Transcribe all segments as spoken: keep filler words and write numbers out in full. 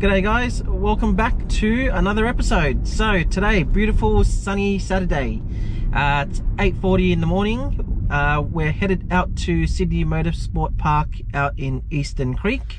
G'day guys, welcome back to another episode. So today, beautiful sunny Saturday. Uh, it's eight forty in the morning. Uh, we're headed out to Sydney Motorsport Park out in Eastern Creek.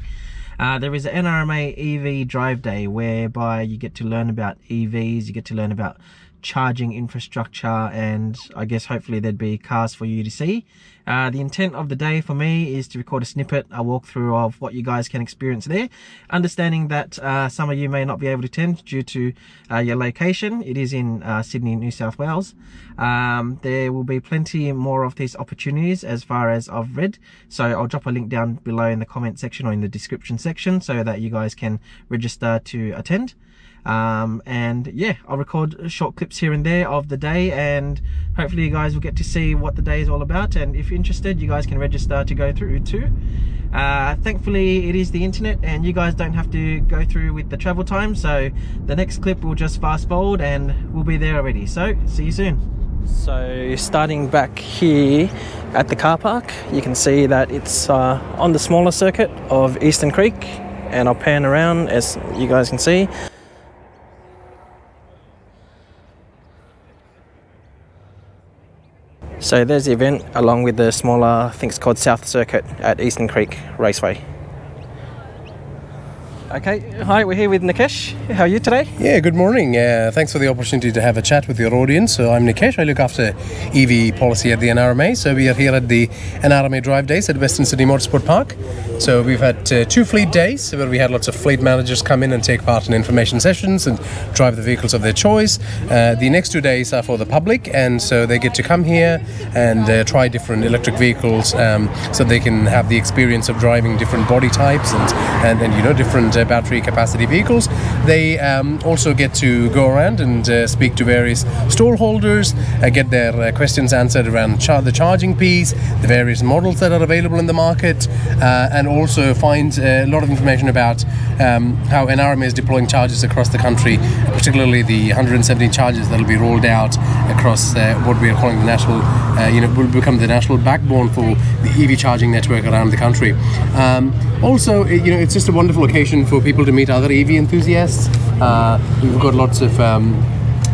Uh, there is an N R M A E V drive day whereby you get to learn about E Vs, you get to learn about charging infrastructure, and I guess hopefully there'd be cars for you to see. Uh, the intent of the day for me is to record a snippet, a walkthrough of what you guys can experience there, understanding that uh, some of you may not be able to attend due to uh, your location. It is in uh, Sydney, New South Wales. Um, there will be plenty more of these opportunities as far as I've read, so I'll drop a link down below in the comment section or in the description section so that you guys can register to attend. Um, and yeah, I'll record short clips here and there of the day, and hopefully you guys will get to see what the day is all about, and if you're interested you guys can register to go through too. Uh, thankfully it is the internet and you guys don't have to go through with the travel time, so the next clip will just fast forward and we'll be there already. So see you soon. So starting back here at the car park, you can see that it's uh, on the smaller circuit of Eastern Creek, and I'll pan around as you guys can see. So there's the event along with the smaller, I think it's called South Circuit at Eastern Creek Raceway. Okay, hi, we're here with Nikesh. How are you today? Yeah, good morning. Uh, thanks for the opportunity to have a chat with your audience. So I'm Nikesh, I look after E V policy at the N R M A. So we are here at the N R M A Drive Days at Western Sydney Motorsport Park. So we've had uh, two fleet days where we had lots of fleet managers come in and take part in information sessions and drive the vehicles of their choice. Uh, the next two days are for the public, and so they get to come here and uh, try different electric vehicles, um, so they can have the experience of driving different body types and, and, and you know, different uh, battery capacity vehicles. They um, also get to go around and uh, speak to various stall holders, uh, get their uh, questions answered around char the charging piece, the various models that are available in the market, uh, and also find a lot of information about um, how N R M A is deploying chargers across the country, particularly the one hundred seventy chargers that will be rolled out across uh, what we are calling the national, uh, you know, will become the national backbone for the E V charging network around the country. Um, also, you know, it's just a wonderful occasion for people to meet other E V enthusiasts. Uh, we've got lots of um,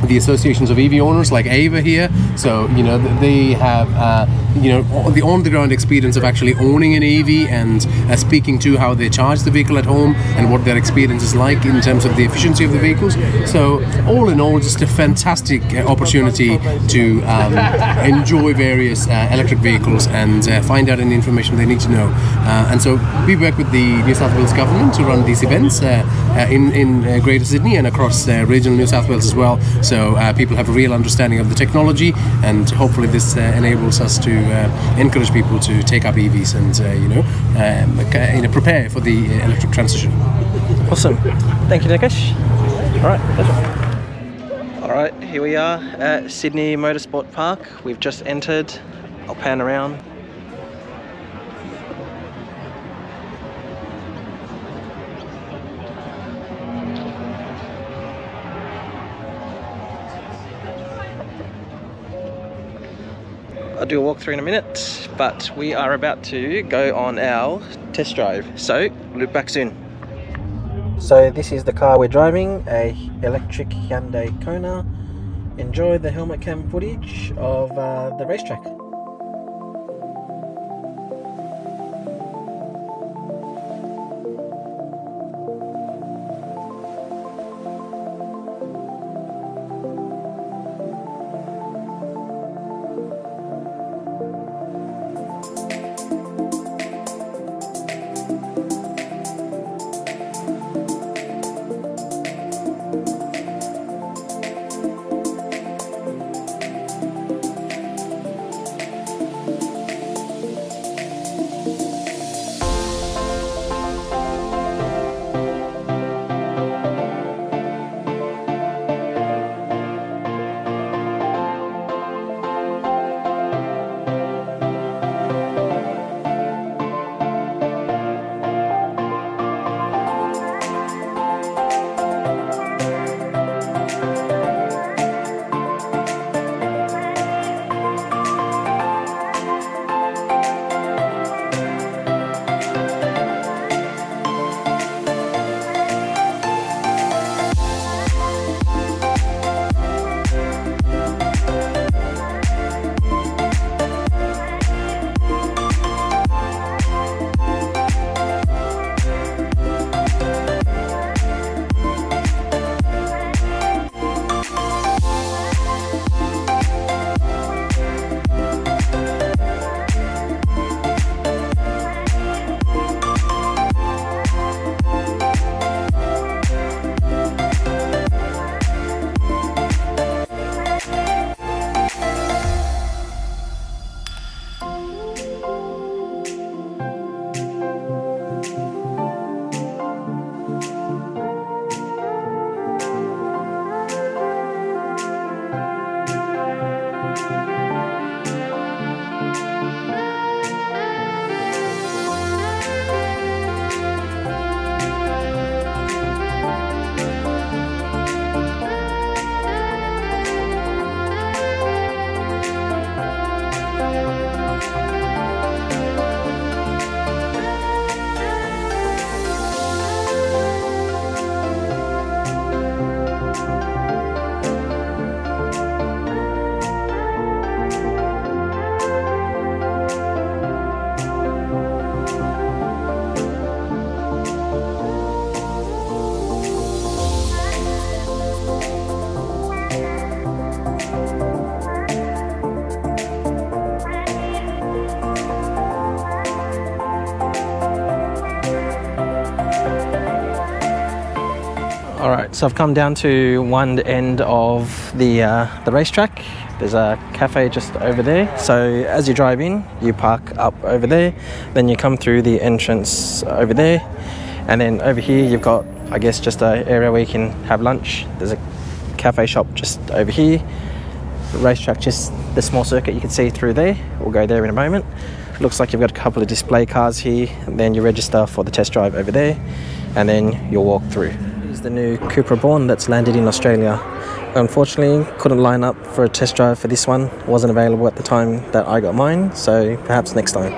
the associations of E V owners like A B B here, so you know they have uh, you know the on-the-ground experience of actually owning an E V and uh, speaking to how they charge the vehicle at home and what their experience is like in terms of the efficiency of the vehicles. So all in all, just a fantastic opportunity to um, enjoy various uh, electric vehicles and uh, find out any information they need to know. Uh, and so we work with the New South Wales government to run these events uh, uh, in in uh, Greater Sydney and across uh, regional New South Wales as well. So uh, people have a real understanding of the technology, and hopefully this uh, enables us to uh, encourage people to take up E Vs and uh, you know, um, you know, prepare for the electric transition. Awesome, thank you, Nikesh. All right, pleasure. All right, here we are at Sydney Motorsport Park. We've just entered. I'll pan around. I'll do a walkthrough in a minute, but we are about to go on our test drive, so loop back soon. So this is the car we're driving, a electric Hyundai Kona. Enjoy the helmet cam footage of uh, the racetrack. All right, so I've come down to one end of the uh, the racetrack. There's a cafe just over there. So as you drive in, you park up over there, then you come through the entrance over there, and then over here you've got, I guess, just an area where you can have lunch. There's a cafe shop just over here. The racetrack, just the small circuit you can see through there. We'll go there in a moment. Looks like you've got a couple of display cars here, and then you register for the test drive over there, and then you'll walk through. Here's the new Cupra Born that's landed in Australia. Unfortunately, couldn't line up for a test drive for this one. Wasn't available at the time that I got mine, so perhaps next time.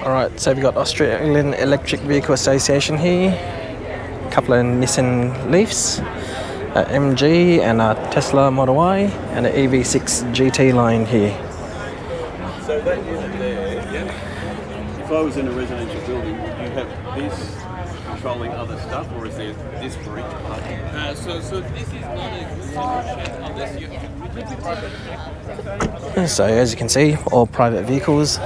Alright, so we've got Australian Electric Vehicle Association here, a couple of Nissan Leafs, a M G and a Tesla Model Y, and an E V six G T line here. So that unit there, yeah, if I was in a residential building, would you have this controlling other stuff, or is there this for each part? Uh, so, so this is not a solution unless you... So as you can see, all private vehicles.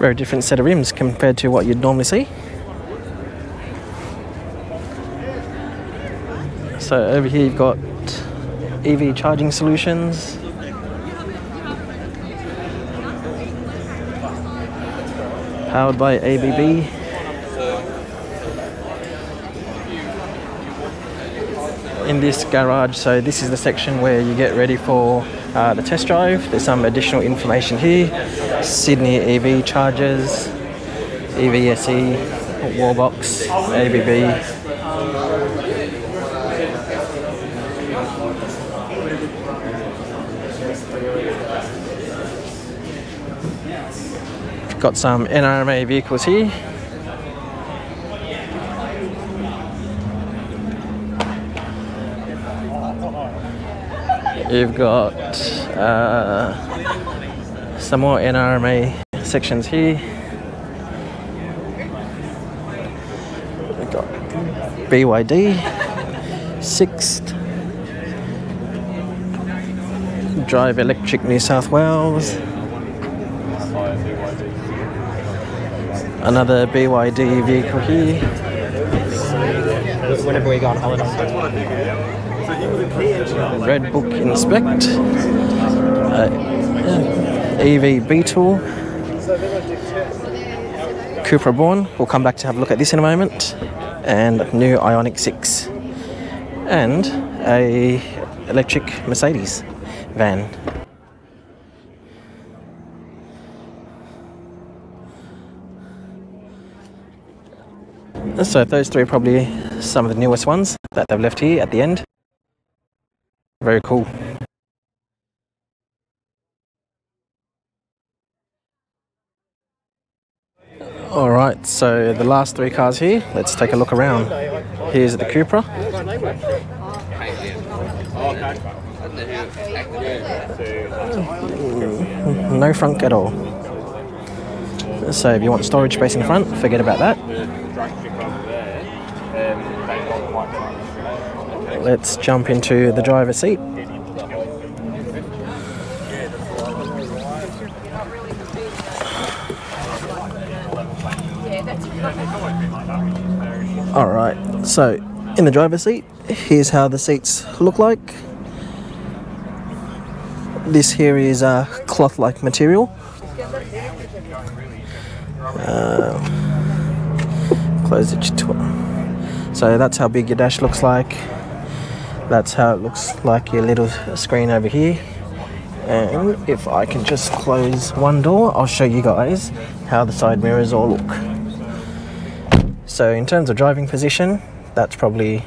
Very different set of rims compared to what you'd normally see. So over here you've got E V charging solutions. Powered by A B B. In this garage, so this is the section where you get ready for uh, the test drive. There's some additional information here. Sydney E V chargers, E V S E, Wallbox, A B B. Got some N R M A vehicles here. You've got uh, some more N R M A sections here. We've got B Y D, sixth, Drive Electric New South Wales, another B Y D vehicle here. Whenever we go on holiday. Red Book Inspect, uh, E V Beetle, Cupra Born, we'll come back to have a look at this in a moment, and new IONIQ six, and a electric Mercedes van. So those three are probably some of the newest ones that they've left here at the end. Very cool. All right, so the last three cars here, let's take a look around. Here's the Cupra. No frunk at all. So if you want storage space in front, forget about that. Let's jump into the driver's seat. All right, so in the driver's seat, here's how the seats look like. This here is a cloth-like material. Um, close it to. So that's how big your dash looks like. That's how it looks like your little screen over here. And if I can just close one door, I'll show you guys how the side mirrors all look. So in terms of driving position, that's probably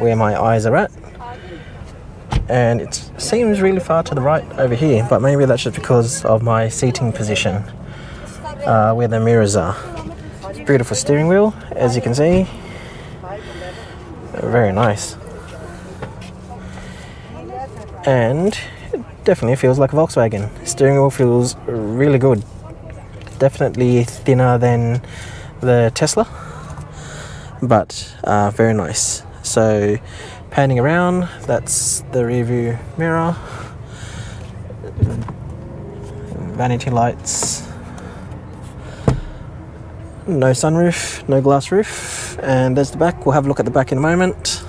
where my eyes are at. And it seems really far to the right over here, but maybe that's just because of my seating position, uh, where the mirrors are. Beautiful steering wheel, as you can see. Very nice. And it definitely feels like a Volkswagen. Steering wheel feels really good. Definitely thinner than the Tesla, but uh, very nice. So panning around, that's the rear view mirror, vanity lights, no sunroof, no glass roof, and there's the back. We'll have a look at the back in a moment.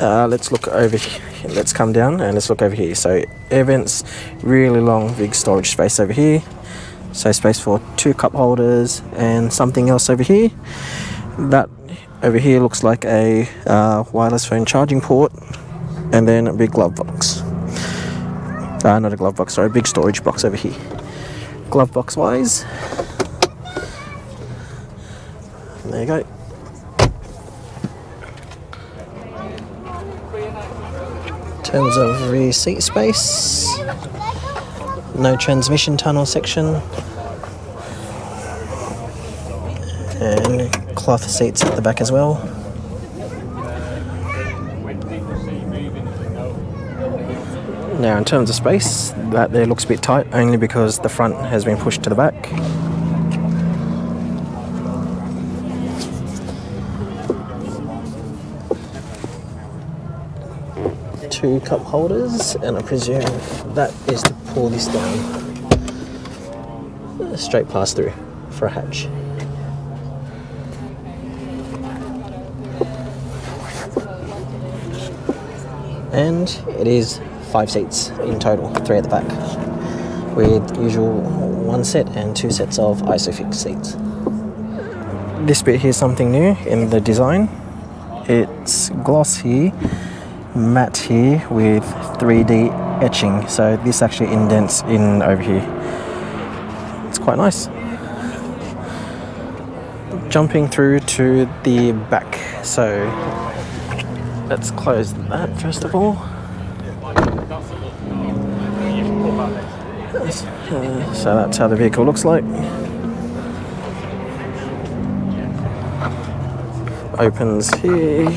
Uh, let's look over here. Let's come down and let's look over here. So Airvent's really long, big storage space over here. So space for two cup holders and something else over here. That over here looks like a uh, wireless phone charging port, and then a big glove box. Uh, not a glove box, sorry, a big storage box over here. Glove box wise, there you go. In terms of rear seat space, no transmission tunnel section, and cloth seats at the back as well. Now in terms of space, that there looks a bit tight only because the front has been pushed to the back. Two cup holders, and I presume that is to pull this down. Straight pass through for a hatch. And it is five seats in total, three at the back, with usual one set and two sets of ISOFIX seats. This bit here is something new in the design. It's glossy matte here with three D etching, so this actually indents in over here. It's quite nice. Jumping through to the back, so let's close that first of all. Uh, so that's how the vehicle looks like. Opens here.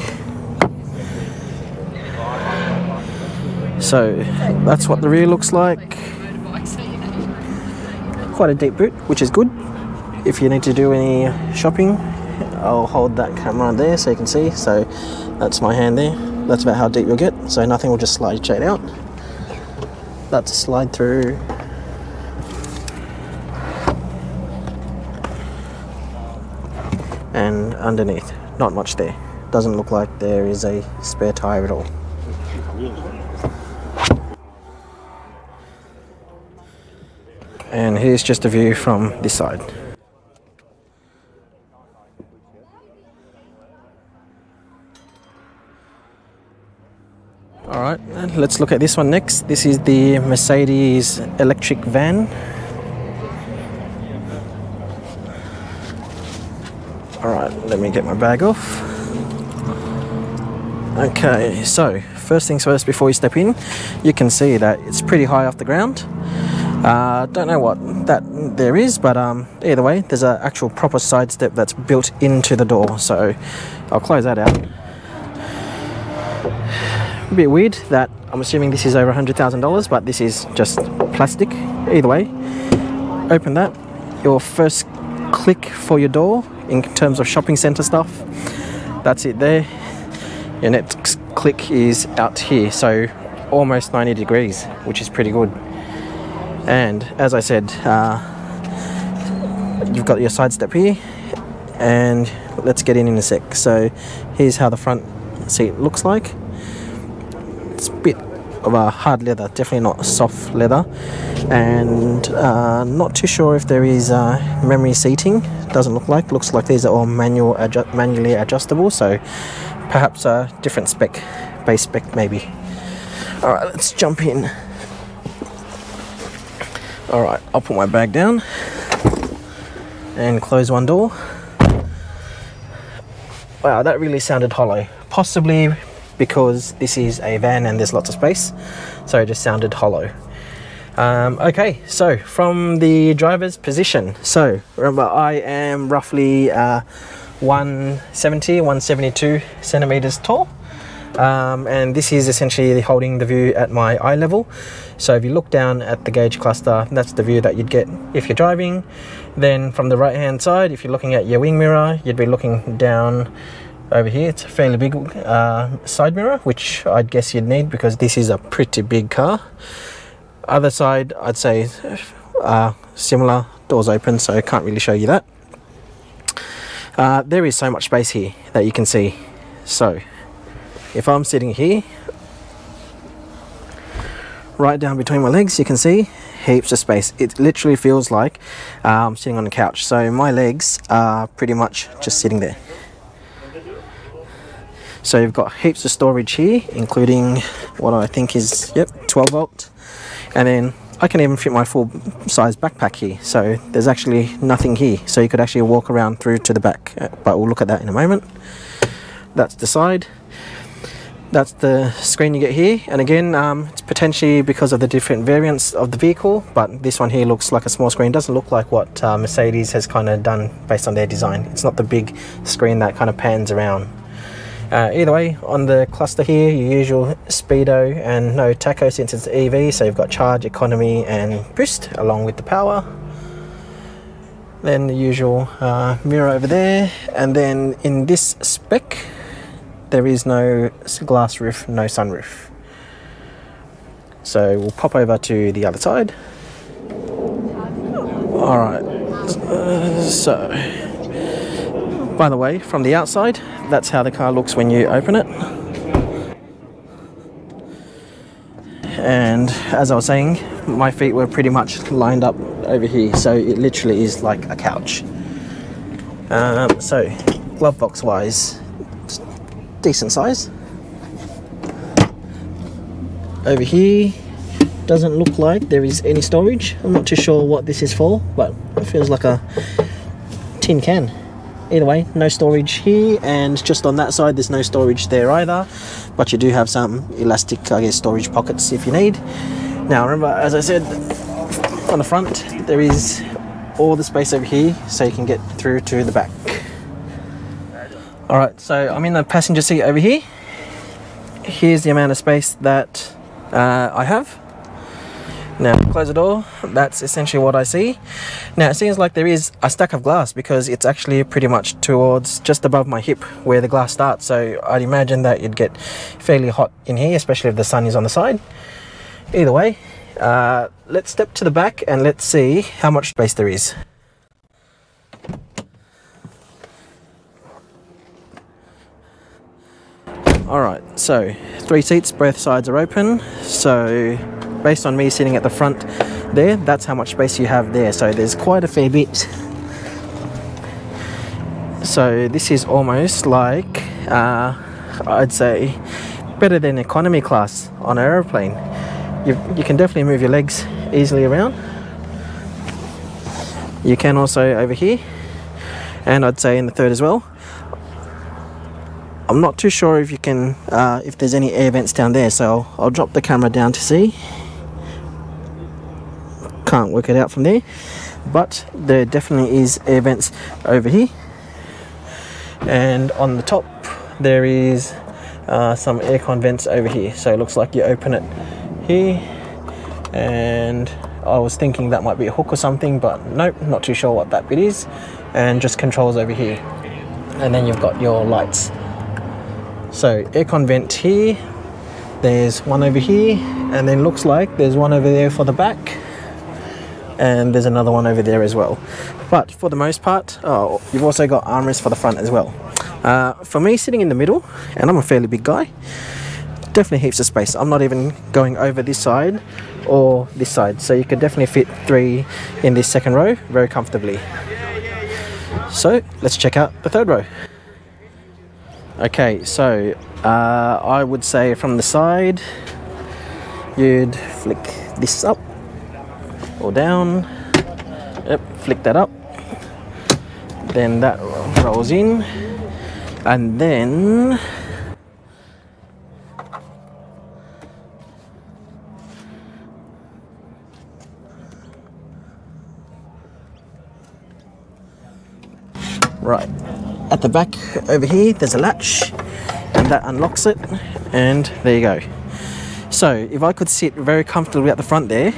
So that's what the rear looks like. Quite a deep boot, which is good. If you need to do any shopping, I'll hold that camera there so you can see. So that's my hand there. That's about how deep you'll get. So nothing will just slide straight out. That's a slide through. And underneath, not much there. Doesn't look like there is a spare tire at all. And here's just a view from this side. All right, let's look at this one next. This is the Mercedes electric van. All right, let me get my bag off. Okay, so first things first, before you step in, you can see that it's pretty high off the ground. I uh, don't know what that there is, but um, either way, there's an actual proper side step that's built into the door, so I'll close that out. A bit weird that I'm assuming this is over one hundred thousand dollars, but this is just plastic. Either way, open that. Your first click for your door in terms of shopping centre stuff, that's it there. Your next click is out here, so almost ninety degrees, which is pretty good. And as I said, uh, you've got your side step here, and let's get in in a sec. So here's how the front seat looks like. It's a bit of a hard leather, definitely not soft leather, and uh, not too sure if there is uh, memory seating. Doesn't look like. Looks like these are all manual, adju manually adjustable, so perhaps a different spec, base spec maybe. All right, let's jump in. Alright, I'll put my bag down and close one door. Wow, that really sounded hollow. Possibly because this is a van and there's lots of space, so it just sounded hollow. Um, okay, so from the driver's position. So remember, I am roughly uh, one seventy, one seventy-two centimeters tall. Um, and this is essentially holding the view at my eye level. So if you look down at the gauge cluster, that's the view that you'd get if you're driving. Then from the right hand side, if you're looking at your wing mirror, you'd be looking down over here. It's a fairly big uh, side mirror, which I'd guess you'd need because this is a pretty big car. Other side, I'd say uh, similar, doors open, so I can't really show you that. Uh, there is so much space here that you can see. So if I'm sitting here, right down between my legs, you can see heaps of space. It literally feels like uh, I'm sitting on a couch. So my legs are pretty much just sitting there. So you've got heaps of storage here, including what I think is, yep, twelve volt. And then I can even fit my full size backpack here. So there's actually nothing here. So you could actually walk around through to the back, but we'll look at that in a moment. That's the side. That's the screen you get here, and again um, it's potentially because of the different variants of the vehicle, but this one here looks like a small screen. Doesn't look like what uh, Mercedes has kind of done based on their design. It's not the big screen that kind of pans around. Uh, either way, on the cluster here, your usual speedo and no tacho since it's E V, so you've got charge, economy and boost along with the power. Then the usual uh, mirror over there, and then in this spec there is no glass roof, no sunroof. So we'll pop over to the other side. All right, uh, so by the way, from the outside, that's how the car looks when you open it. And as I was saying, my feet were pretty much lined up over here. So it literally is like a couch. Um, so glove box wise, decent size. Over here, doesn't look like there is any storage. I'm not too sure what this is for, but it feels like a tin can. Either way, no storage here, and just on that side there's no storage there either, but you do have some elastic, I guess, storage pockets if you need. Now remember, as I said, on the front there is all the space over here, so you can get through to the back. Alright, so I'm in the passenger seat over here. Here's the amount of space that uh, I have. Now, close the door, that's essentially what I see. Now, it seems like there is a stack of glass because it's actually pretty much towards just above my hip where the glass starts. So I'd imagine that you'd get fairly hot in here, especially if the sun is on the side. Either way, uh, let's step to the back and let's see how much space there is. Alright, so three seats, both sides are open. So based on me sitting at the front there, that's how much space you have there. So there's quite a fair bit. So this is almost like, uh, I'd say, better than economy class on an aeroplane. You, you can definitely move your legs easily around. You can also over here, and I'd say in the third as well. I'm not too sure if you can, uh, if there's any air vents down there, so I'll, I'll drop the camera down to see. Can't work it out from there, but there definitely is air vents over here. And on the top, there is uh, some aircon vents over here. So it looks like you open it here, and I was thinking that might be a hook or something, but nope, not too sure what that bit is. And just controls over here. And then you've got your lights. So aircon vent here, there's one over here, and then looks like there's one over there for the back, and there's another one over there as well. But for the most part, oh, you've also got armrests for the front as well. Uh, for me sitting in the middle, and I'm a fairly big guy, definitely heaps of space. I'm not even going over this side or this side, so you could definitely fit three in this second row very comfortably. So let's check out the third row. Okay, so uh, I would say from the side, you'd flick this up or down. Yep, flick that up. Then that rolls in. And then right. at the back over here there's a latch and that unlocks it, and there you go. So if I could sit very comfortably at the front there,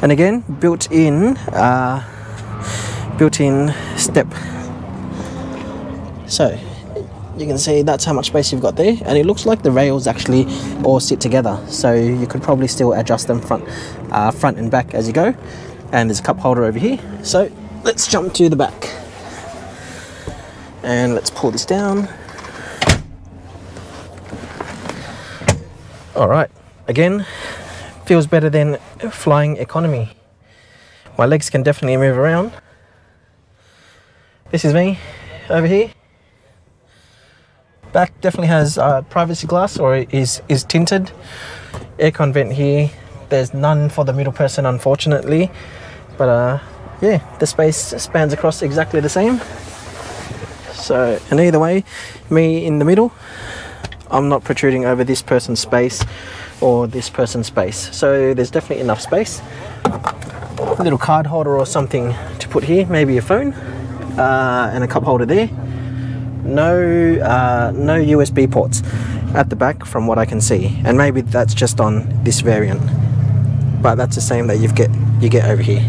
and again built-in uh, built-in step. So you can see that's how much space you've got there, and it looks like the rails actually all sit together, so you could probably still adjust them front, uh, front and back as you go. And there's a cup holder over here, so let's jump to the back and let's pull this down. All right, again, feels better than flying economy. My legs can definitely move around. This is me over here. Back definitely has uh, privacy glass, or is is tinted. Aircon vent here. There's none for the middle person, unfortunately, but uh, yeah, the space spans across exactly the same. So, and either way, me in the middle, I'm not protruding over this person's space or this person's space. So there's definitely enough space. A little card holder or something to put here, maybe a phone, uh, and a cup holder there. No, uh, no U S B ports at the back from what I can see, and maybe that's just on this variant, but that's the same that you get you get over here.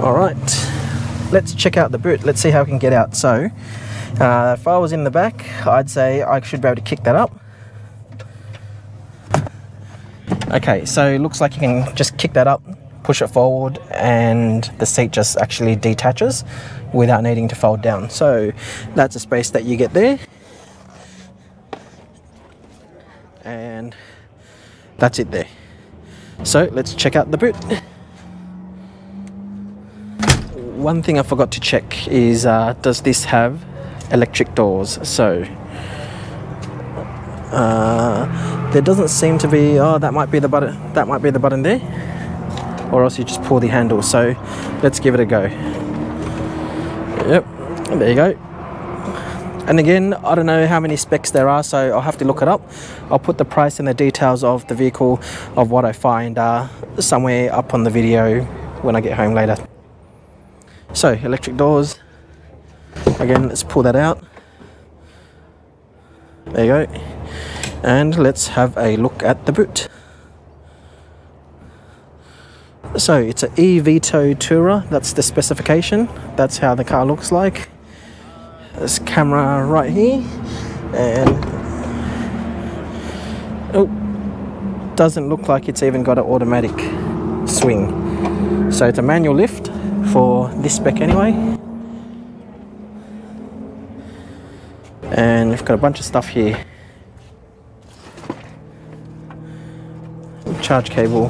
All right, let's check out the boot. Let's see how we can get out. So uh, if I was in the back, I'd say I should be able to kick that up. Okay, so it looks like you can just kick that up, push it forward, and the seat just actually detaches without needing to fold down. So that's a space that you get there, and that's it there. So let's check out the boot. One thing I forgot to check is uh, does this have electric doors? So uh, there doesn't seem to be. Oh, that might be the button. That might be the button there. Or else you just pull the handle. So let's give it a go. Yep, there you go. And again, I don't know how many specs there are, so I'll have to look it up. I'll put the price and the details of the vehicle, of what I find, uh, somewhere up on the video when I get home later. So electric doors, again, let's pull that out. There you go. And let's have a look at the boot. So it's an eVito Tourer, that's the specification, that's how the car looks like. There's camera right here, and oh, doesn't look like it's even got an automatic swing. So it's a manual lift for this spec anyway. And we've got a bunch of stuff here. Charge cable.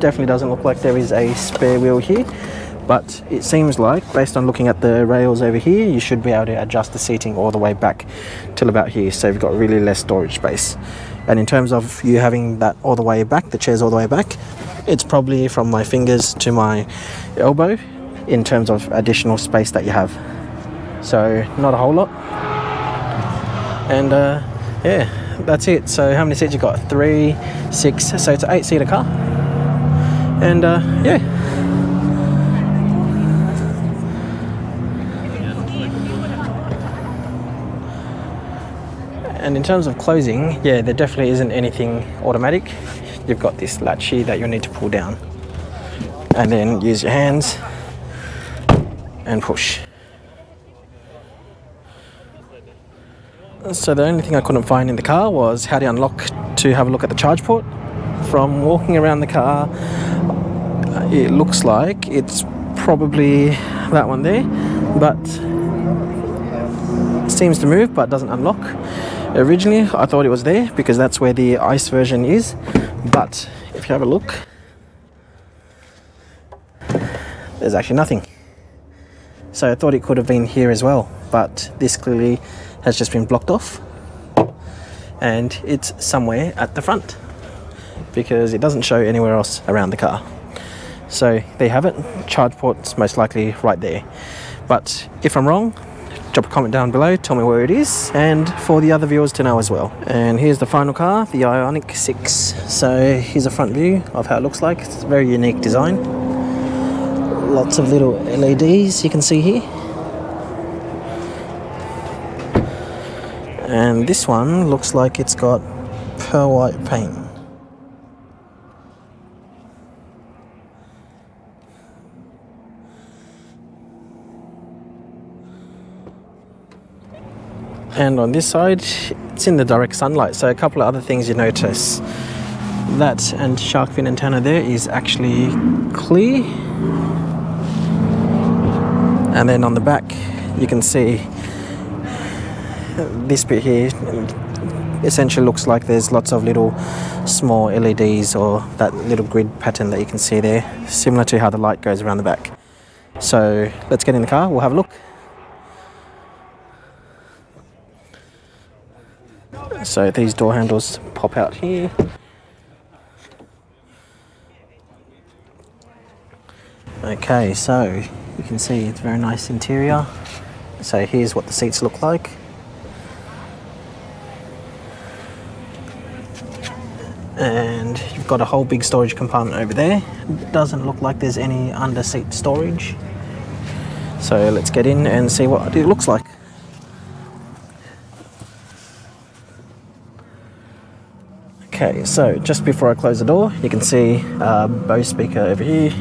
Definitely doesn't look like there is a spare wheel here, but it seems like, based on looking at the rails over here, you should be able to adjust the seating all the way back till about here, so you've got really less storage space. And in terms of you having that all the way back, the chairs all the way back, it's probably from my fingers to my elbow in terms of additional space that you have, so not a whole lot. And uh, yeah, that's it. So how many seats you got? Three six, so it's an eight seater car. And uh, yeah, and in terms of closing, yeah, there definitely isn't anything automatic. You've got this latch here that you'll need to pull down, and then use your hands and push. So the only thing I couldn't find in the car was how to unlock to have a look at the charge port. From walking around the car, it looks like it's probably that one there, but it seems to move but doesn't unlock. Originally I thought it was there because that's where the ICE version is, but if you have a look, there's actually nothing. So I thought it could have been here as well, but this clearly has just been blocked off, and it's somewhere at the front because it doesn't show anywhere else around the car. So they have it. Charge port's most likely right there, but if I'm wrong, drop a comment down below, tell me where it is, and for the other viewers to know as well. And here's the final car, the IONIQ six. So here's a front view of how it looks like. It's a very unique design. Lots of little L E Ds you can see here. And this one looks like it's got pearl white paint. And on this side, it's in the direct sunlight. So a couple of other things you notice. That and shark fin antenna there is actually clear. And then on the back, you can see this bit here essentially looks like there's lots of little small L E Ds or that little grid pattern that you can see there, similar to how the light goes around the back. So let's get in the car, we'll have a look. So these door handles pop out here. Okay, so you can see it's very nice interior. So here's what the seats look like. And you've got a whole big storage compartment over there. It doesn't look like there's any under seat storage. So let's get in and see what it looks like. Okay, so just before I close the door, you can see uh, Bose speaker over here.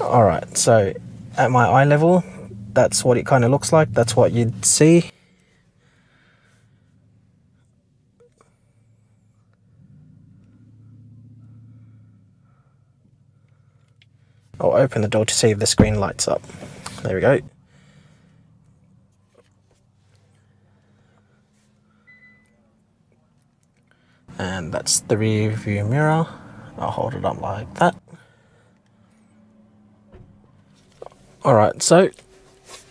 Alright, so at my eye level, that's what it kind of looks like, that's what you'd see. I'll open the door to see if the screen lights up. There we go. And that's the rear view mirror. I'll hold it up like that. Alright, so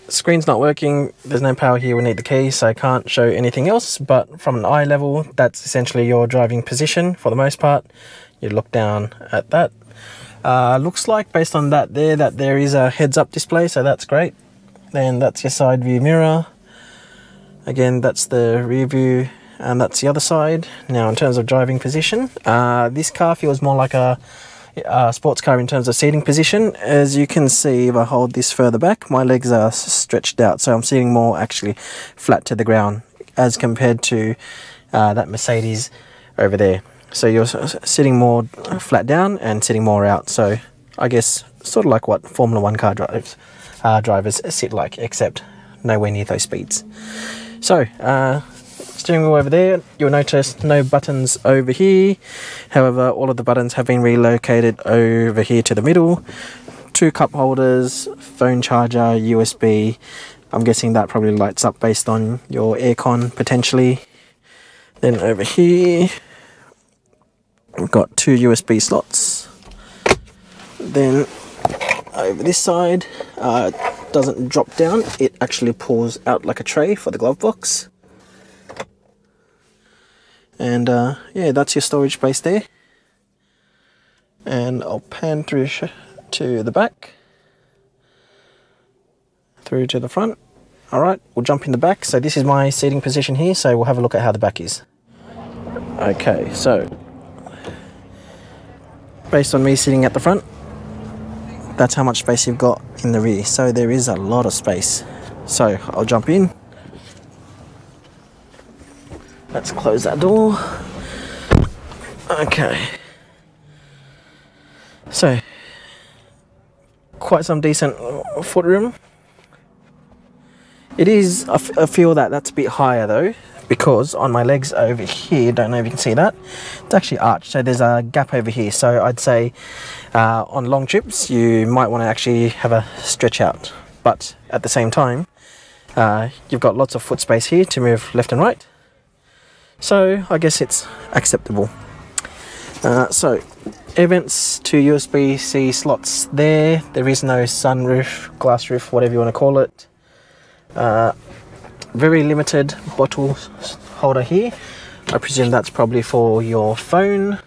screen's not working, there's no power here, we need the key, so I can't show anything else, but from an eye level, that's essentially your driving position for the most part. You look down at that. Uh, looks like, based on that there, that there is a heads-up display, so that's great. Then that's your side view mirror. Again, that's the rear view. And that's the other side. Now in terms of driving position, uh, this car feels more like a, a sports car in terms of seating position. As you can see, if I hold this further back, my legs are stretched out, so I'm sitting more actually flat to the ground as compared to uh, that Mercedes over there. So you're sitting more flat down and sitting more out, so I guess sort of like what Formula One car drives, uh, drivers sit like, except nowhere near those speeds. So uh, steering wheel over there, you'll notice no buttons over here, however all of the buttons have been relocated over here to the middle. Two cup holders, phone charger, U S B, I'm guessing that probably lights up based on your aircon potentially. Then over here we've got two U S B slots. Then over this side, uh, it doesn't drop down, it actually pulls out like a tray for the glove box. And uh, yeah, that's your storage space there. And I'll pan through sh to the back, through to the front. All right, we'll jump in the back. So this is my seating position here, so we'll have a look at how the back is. Okay, so based on me sitting at the front, that's how much space you've got in the rear. So there is a lot of space. So I'll jump in. Let's close that door. Okay. So, quite some decent footroom. It is, I, f I feel that that's a bit higher though, because on my legs over here, don't know if you can see that, it's actually arched, so there's a gap over here. So I'd say uh, on long trips, you might want to actually have a stretch out. But at the same time, uh, you've got lots of foot space here to move left and right. So I guess it's acceptable. Uh, so events, two U S B C slots there. There is no sunroof, glass roof, whatever you want to call it. Uh, very limited bottle holder here. I presume that's probably for your phone.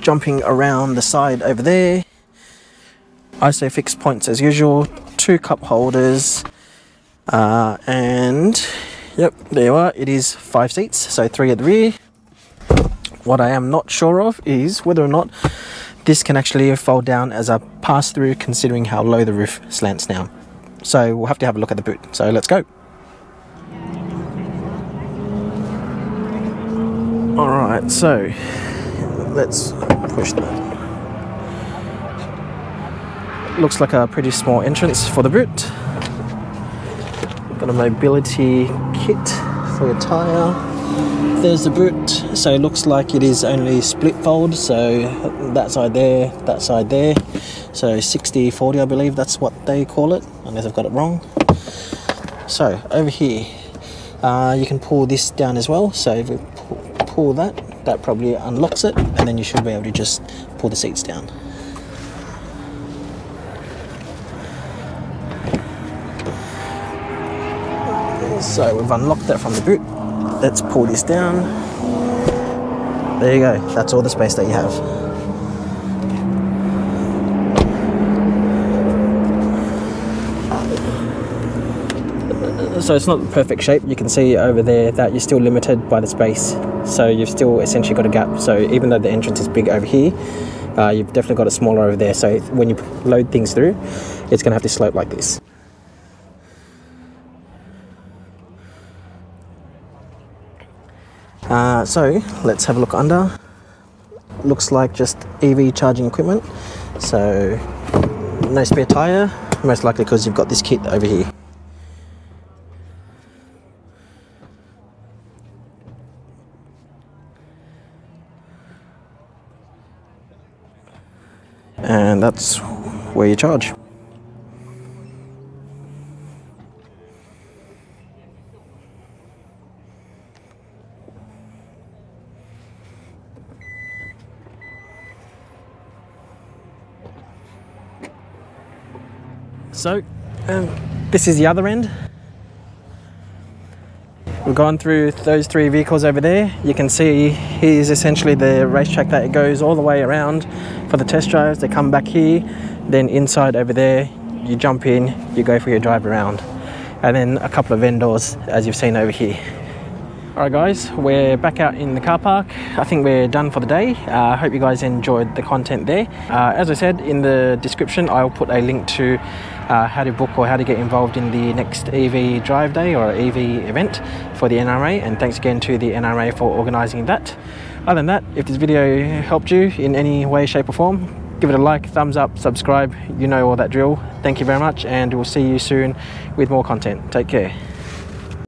Jumping around the side over there. Isofix points as usual. Two cup holders. Uh, and yep, there you are, it is five seats, so three at the rear, What I am not sure of is whether or not this can actually fold down as a pass-through, considering how low the roof slants down. So we'll have to have a look at the boot. So let's go. All right, so let's push that. Looks like a pretty small entrance for the boot. Got a mobility kit for your tyre. There's the boot. So it looks like it is only split fold. So that side there, that side there. So sixty forty, I believe that's what they call it, unless I've got it wrong. So over here, uh, you can pull this down as well. So if you pull that, that probably unlocks it, and then you should be able to just pull the seats down. So we've unlocked that from the boot. Let's pull this down. There you go, that's all the space that you have. So it's not the perfect shape. You can see over there that you're still limited by the space. So you've still essentially got a gap. So even though the entrance is big over here, uh, you've definitely got it smaller over there. So when you load things through, it's gonna have to slope like this. Uh, so let's have a look under. Looks like just E V charging equipment. So no spare tyre, most likely because you've got this kit over here. And that's where you charge. So, um, this is the other end. We've gone through those three vehicles over there. You can see here's essentially the racetrack that it goes all the way around for the test drives. They come back here, then inside over there, you jump in, you go for your drive around. And then a couple of vendors, as you've seen over here. All right guys, we're back out in the car park. I think we're done for the day. I uh, hope you guys enjoyed the content there. Uh, as I said, in the description, I'll put a link to uh, how to book or how to get involved in the next E V drive day or E V event for the N R M A. And thanks again to the N R M A for organising that. Other than that, if this video helped you in any way, shape or form, give it a like, thumbs up, subscribe. You know all that drill. Thank you very much, and we'll see you soon with more content. Take care.